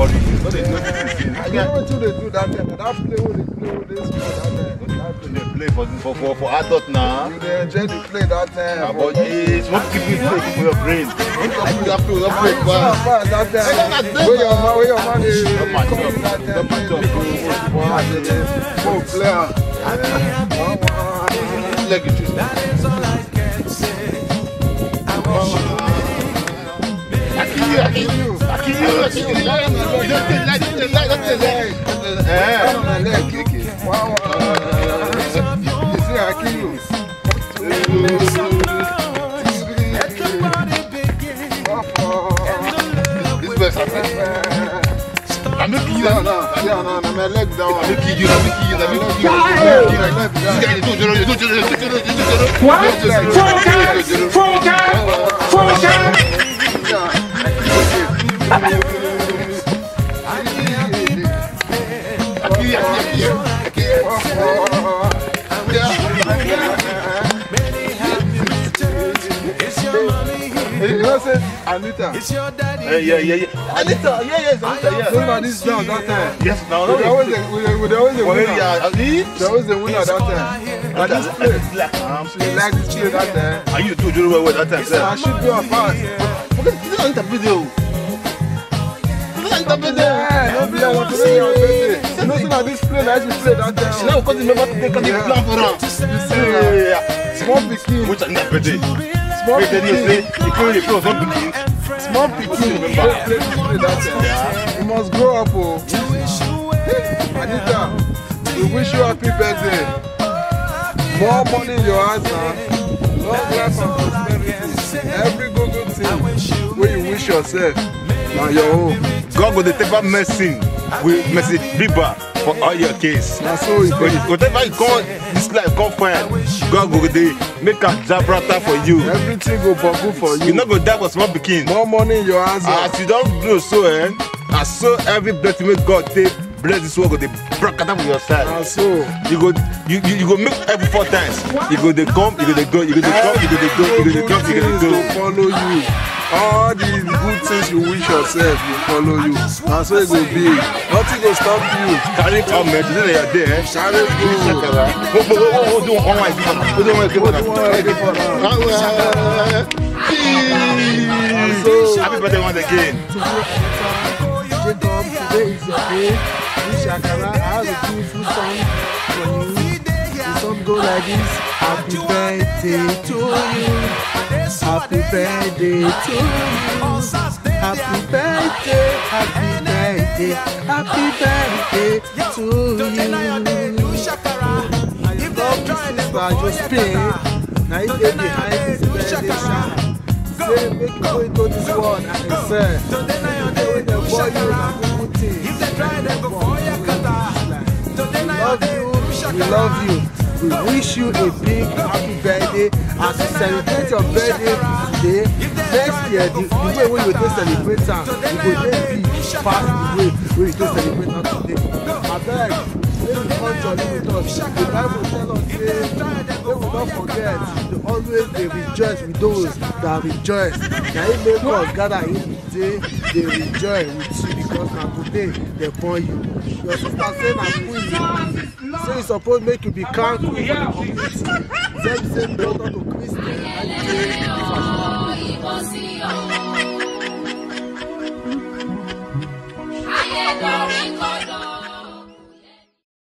body. I know until they do that. That play when they play with this one. They play for adults now. They enjoy the play that time. But it's what keep you straight for your brain. Anita. It's your daddy. Yeah. Anita, yes, Anita. Remember this down that time? Yes, now. There was a winner that time. I like this play that time. Are you two doing well that time? I should do a pass. Look at the video. Nobody wants to see your face. You know, so now this play, that you play that time. She now because remember to take on the plan for her. Yeah. Small bikini. Which Anita? Small picking, you must grow up, oh. Anita, we wish you happy birthday. More money in your hands, man. Long life and prosperity. Every good thing where you wish yourself, now your own. God will deliver mercy with mercy river for all your kids. Now so it is. Whatever you call this life, God find. God will deliver. Make a jabrata for you. Everything go good for you. You're not going to die for small picking. More money in your hands. As you don't do so, I saw every blessing make God take. Bless this world, go they break it up with your side. So you go make every 4 times. You go they come, you go they go, you go they come, you go they go, you go they come, you go they go. Follow you. All the good things you wish yourself will follow you. And so it will be. Nothing will stop you. Carry comment, today you are there. Shardell, Shakara. So happy birthday once again. Today is your day. This Shakara, I have a beautiful song for you. Some go like this. Happy birthday to you. Happy birthday to you. Happy birthday. Happy birthday. Happy birthday to you. If God blesses by your spirit, now you get behind this birthday shine. Say, make you go into this world and excel. If they for you, now good things. If they try, they go for your kata. We love you. We wish you a big happy birthday as you celebrate your birthday today. Next year, the way we will celebrate now, we will then be fast the way we will celebrate now today. I beg, let me come journey with us. The Bible tells us, they will not forget, they always they rejoice with those that rejoice. Now if make us gather in today, they rejoice with you because now today they born you. Your sister saying I'm queen. So it's supposed to make you be calm. Same daughter to Christian.